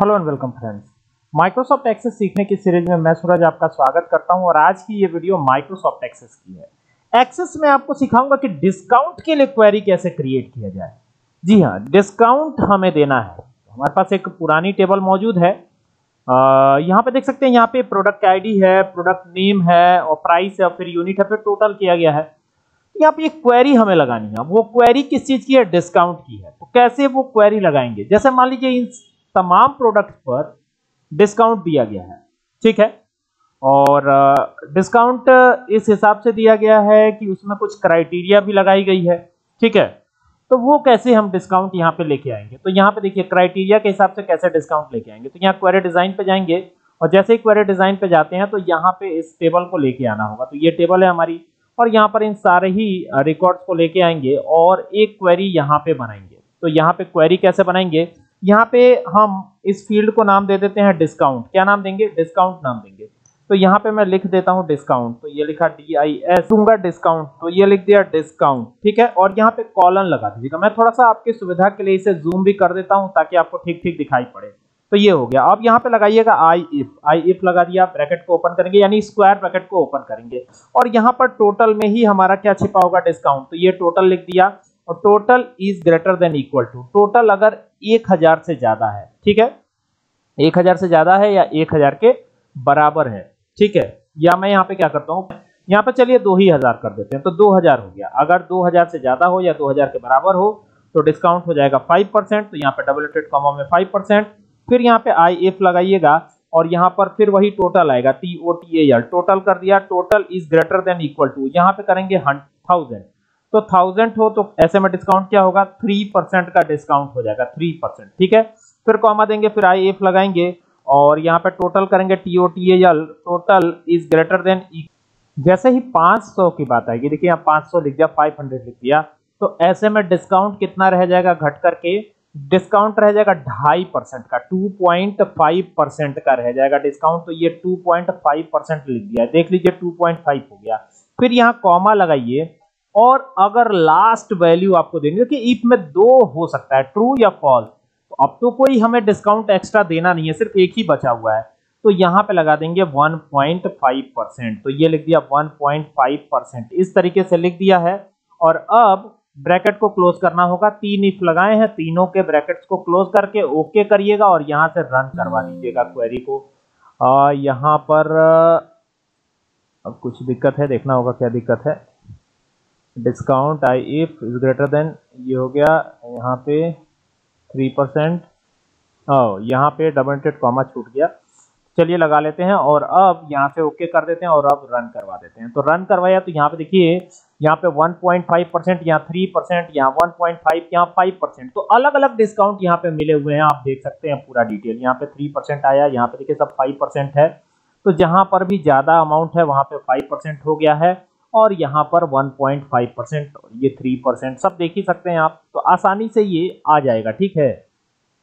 Hello and welcome friends, Microsoft Access सीखने की series में मैं सूरज आपका स्वागत करता हूं। और आज की ये वीडियो माइक्रोसॉफ्ट एक्सेस की है। एक्सेस में आपको सिखाऊंगा कि डिस्काउंट के लिए क्वेरी कैसे क्रिएट किया जाए। जी हाँ, डिस्काउंट हमें देना है। हमारे पास एक पुरानी टेबल मौजूद है। यहाँ पे देख सकते हैं, यहाँ पे प्रोडक्ट आईडी है, प्रोडक्ट नेम है और प्राइस है, फिर यूनिट है, फिर टोटल किया गया है। यहाँ पे एक क्वेरी हमें लगानी है। वो क्वेरी किस चीज की है? डिस्काउंट की है। तो कैसे वो क्वेरी लगाएंगे? जैसे मान लीजिए इन तमाम प्रोडक्ट पर डिस्काउंट दिया गया है, ठीक है, और डिस्काउंट इस हिसाब से दिया गया है कि उसमें कुछ क्राइटेरिया भी लगाई गई है, ठीक है। तो वो कैसे हम डिस्काउंट यहाँ पे लेके आएंगे? तो यहाँ पे देखिए, क्राइटेरिया के हिसाब से कैसे डिस्काउंट लेके आएंगे। तो यहाँ क्वेरी डिजाइन पे जाएंगे और जैसे ही क्वेरी डिजाइन पे जाते हैं तो यहाँ पे इस टेबल को लेके आना होगा। तो ये टेबल है हमारी और यहाँ पर इन सारे ही रिकॉर्ड्स को लेके आएंगे और एक क्वेरी यहाँ पे बनाएंगे। तो यहाँ पे क्वेरी कैसे बनाएंगे? यहाँ पे हम इस फील्ड को नाम दे देते हैं डिस्काउंट। क्या नाम देंगे? डिस्काउंट नाम देंगे। तो यहाँ पे मैं लिख देता हूँ डिस्काउंट। तो ये लिखा DIS दूंगा डिस्काउंट, तो ये लिख दिया डिस्काउंट, ठीक है। और यहाँ पे कॉलन लगा दीजिएगा। मैं थोड़ा सा आपकी सुविधा के लिए इसे जूम भी कर देता हूँ ताकि आपको ठीक ठीक दिखाई पड़े। तो ये हो गया। अब यहाँ पे लगाइएगा आई इफ लगा दिया, ब्रैकेट को ओपन करेंगे यानी स्क्वायर ब्रैकेट को ओपन करेंगे और यहाँ पर टोटल में ही हमारा क्या छिपा होगा? डिस्काउंट। तो ये टोटल लिख दिया और total is greater than equal to, total अगर 1000 से ज्यादा है, ठीक है, 1000 से ज्यादा है या 1000 के बराबर है, ठीक है। या मैं यहाँ पे क्या करता हूँ, यहाँ पे चलिए 2000 कर देते हैं, तो 2000 हो गया। अगर 2000 से ज्यादा हो या 2000 के बराबर हो तो डिस्काउंट हो जाएगा 5%। तो यहाँ पे डबल एटेड कॉमा में 5%, फिर यहाँ पे IF लगाइएगा और यहाँ पर फिर वही टोटल आएगा TOTAL, टोटल कर दिया, total is greater than equal to. यहाँ पे करेंगे 1000, तो 1000 हो तो ऐसे में डिस्काउंट क्या होगा? 3% का डिस्काउंट हो जाएगा, 3%, ठीक है। फिर कॉमा देंगे, फिर IF लगाएंगे और यहाँ पे टोटल करेंगे TOTAL, total is greater than. जैसे ही 500 की बात आएगी, देखिए यहाँ 500 लिख दिया, 500 लिख दिया, तो ऐसे में डिस्काउंट कितना रह जाएगा? घट करके डिस्काउंट रह जाएगा 2.5% का, 2.5% का रह जाएगा डिस्काउंट। तो ये 2.5% लिख दिया, देख लीजिए 2.5 हो गया। फिर यहाँ कॉमा लगाइए और अगर लास्ट वैल्यू आपको देनी है कि इफ में 2 हो सकता है, ट्रू या फॉल्स। तो अब तो कोई हमें डिस्काउंट एक्स्ट्रा देना नहीं है, सिर्फ एक ही बचा हुआ है। तो यहाँ पे लगा देंगे 1.5%, तो ये लिख दिया 1.5%, इस तरीके से लिख दिया है। और अब ब्रैकेट को क्लोज करना होगा। 3 इफ लगाए हैं, तीनों के ब्रैकेट्स को क्लोज करके ओके करिएगा और यहाँ से रन करवा दीजिएगा क्वेरी को। यहाँ पर अब कुछ दिक्कत है, देखना होगा क्या दिक्कत है। Discount IF is greater than, ये हो गया, यहाँ पे 3%, यहाँ पे डबल टेड कॉमा छूट गया। चलिए लगा लेते हैं और अब यहाँ से ओके कर देते हैं और अब रन करवा देते हैं। तो रन करवाया तो यहाँ पे देखिए, यहाँ पे 1.5%, यहाँ 3%, यहाँ 1.5, यहाँ 5%। तो अलग अलग डिस्काउंट यहाँ पे मिले हुए हैं, आप देख सकते हैं पूरा डिटेल। यहाँ पे 3% आया, यहाँ पे देखिए सब 5% है। तो जहाँ पर भी ज़्यादा अमाउंट है वहाँ पे 5% हो गया है और यहाँ पर 1.5%, ये 3%, सब देख ही सकते हैं आप। तो आसानी से ये आ जाएगा, ठीक है।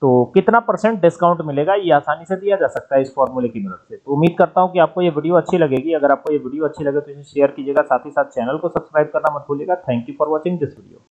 तो कितना परसेंट डिस्काउंट मिलेगा ये आसानी से दिया जा सकता है इस फॉर्मूले की मदद से। तो उम्मीद करता हूँ कि आपको ये वीडियो अच्छी लगेगी। अगर आपको ये वीडियो अच्छी लगे तो इसे शेयर कीजिएगा, साथ ही साथ चैनल को सब्सक्राइब करना मत भूलिएगा। Thank you for watching this video.